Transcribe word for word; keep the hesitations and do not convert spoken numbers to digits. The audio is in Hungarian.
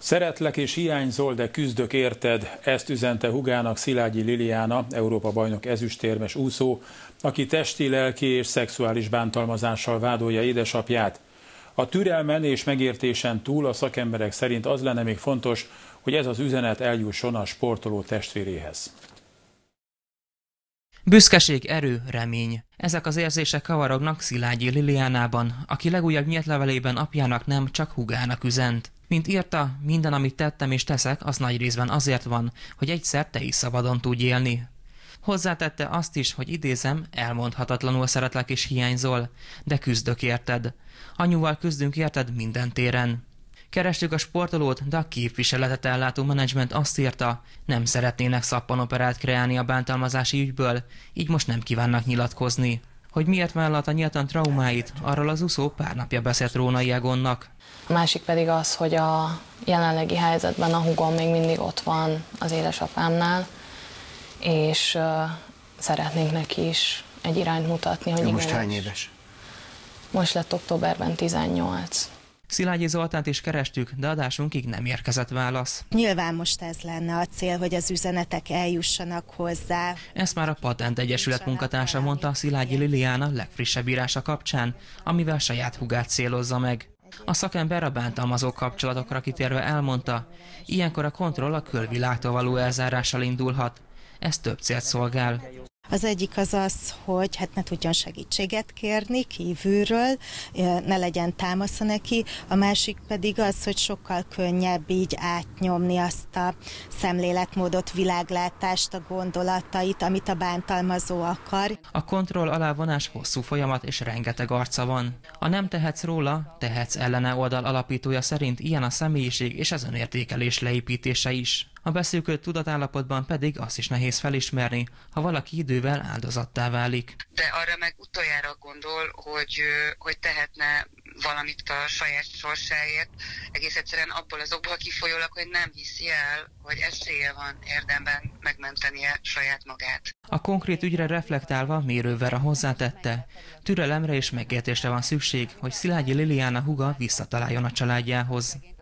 Szeretlek és hiányzol, de küzdök érted, ezt üzente hugának Szilágyi Liliána, Európa-bajnok ezüstérmes úszó, aki testi, lelki és szexuális bántalmazással vádolja édesapját. A türelmen és megértésen túl a szakemberek szerint az lenne még fontos, hogy ez az üzenet eljusson a sportoló testvéréhez. Büszkeség, erő, remény. Ezek az érzések kavarognak Szilágyi Liliánában, aki legújabb nyíltlevelében apjának nem, csak húgának üzent. Mint írta, minden, amit tettem és teszek, az nagy részben azért van, hogy egyszer te is szabadon tudj élni. Hozzátette azt is, hogy idézem, elmondhatatlanul szeretlek és hiányzol, de küzdök érted. Anyuval küzdünk érted minden téren. Kerestük a sportolót, de a képviseletet ellátó menedzsment azt írta, nem szeretnének szappanoperát kreálni a bántalmazási ügyből, így most nem kívánnak nyilatkozni. Hogy miért vállalta nyíltan traumáit, arról az úszó pár napja beszélt Rónai Egonnak. A másik pedig az, hogy a jelenlegi helyzetben a húgom még mindig ott van az édesapámnál, és uh, szeretnénk neki is egy irányt mutatni, hogy igen. Most hány éves? Most lett októberben tizennyolc. Szilágyi Zoltánt is kerestük, de adásunkig nem érkezett válasz. Nyilván most ez lenne a cél, hogy az üzenetek eljussanak hozzá. Ezt már a Patent Egyesület munkatársa mondta Szilágyi Liliána legfrissebb írása kapcsán, amivel saját húgát célozza meg. A szakember a bántalmazó kapcsolatokra kitérve elmondta, ilyenkor a kontroll a külvilágtól való elzárással indulhat. Ez több célt szolgál. Az egyik az az, hogy hát ne tudjon segítséget kérni kívülről, ne legyen támasza neki, a másik pedig az, hogy sokkal könnyebb így átnyomni azt a szemléletmódot, világlátást, a gondolatait, amit a bántalmazó akar. A kontroll alávonás hosszú folyamat és rengeteg arca van. A nem tehetsz róla, tehetsz ellene oldal alapítója szerint ilyen a személyiség és az önértékelés leépítése is. A beszűkült tudatállapotban pedig azt is nehéz felismerni, ha valaki idővel áldozattá válik. De arra meg utoljára gondol, hogy, hogy tehetne valamit a saját sorsáért, egész egyszerűen abból az okból kifolyólag, hogy nem hiszi el, hogy esélye van érdemben megmentenie saját magát. A konkrét ügyre reflektálva mérővel a hozzátette, türelemre és megértésre van szükség, hogy Szilágyi Liliána húga visszataláljon a családjához.